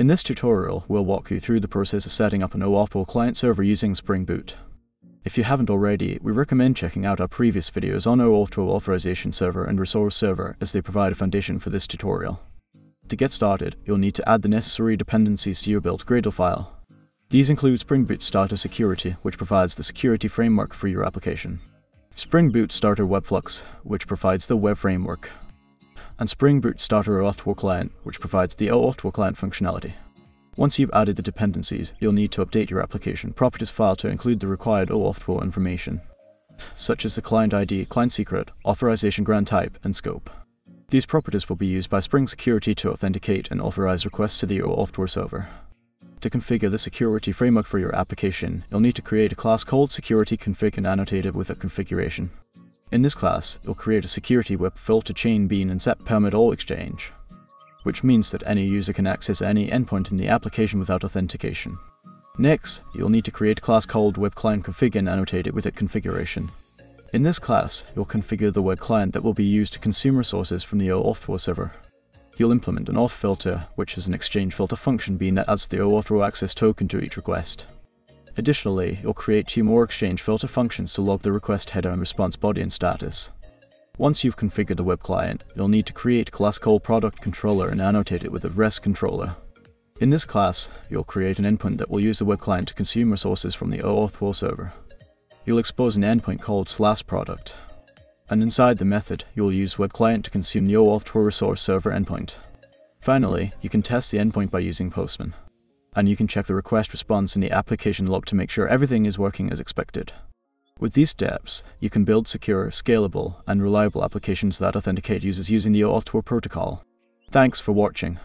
In this tutorial, we'll walk you through the process of setting up an OAuth2 client server using Spring Boot. If you haven't already, we recommend checking out our previous videos on OAuth2 Authorization Server and Resource Server, as they provide a foundation for this tutorial. To get started, you'll need to add the necessary dependencies to your build.gradle file. These include Spring Boot Starter Security, which provides the security framework for your application, Spring Boot Starter WebFlux, which provides the web framework, and Spring Boot Starter OAuth2 Client, which provides the OAuth2 Client functionality. Once you've added the dependencies, you'll need to update your application properties file to include the required OAuth2 information, such as the client ID, client secret, authorization grant type, and scope. These properties will be used by Spring Security to authenticate and authorize requests to the OAuth2 server. To configure the security framework for your application, you'll need to create a class called SecurityConfig and annotate it with a configuration. In this class, you'll create a security web filter chain bean and set permit all exchange, which means that any user can access any endpoint in the application without authentication. Next, you'll need to create a class called WebClientConfig and annotate it with a configuration. In this class, you'll configure the web client that will be used to consume resources from the OAuth2 server. You'll implement an auth filter, which is an exchange filter function bean that adds the OAuth2 access token to each request. Additionally, you'll create two more exchange filter functions to log the request header and response body and status. Once you've configured the web client, you'll need to create a class called ProductController and annotate it with a REST controller. In this class, you'll create an endpoint that will use the web client to consume resources from the OAuth2 server. You'll expose an endpoint called /product, and inside the method, you'll use WebClient to consume the OAuth2 resource server endpoint. Finally, you can test the endpoint by using Postman, and you can check the request response in the application log to make sure everything is working as expected. With these steps, you can build secure, scalable, and reliable applications that authenticate users using the OAuth2 protocol. Thanks for watching.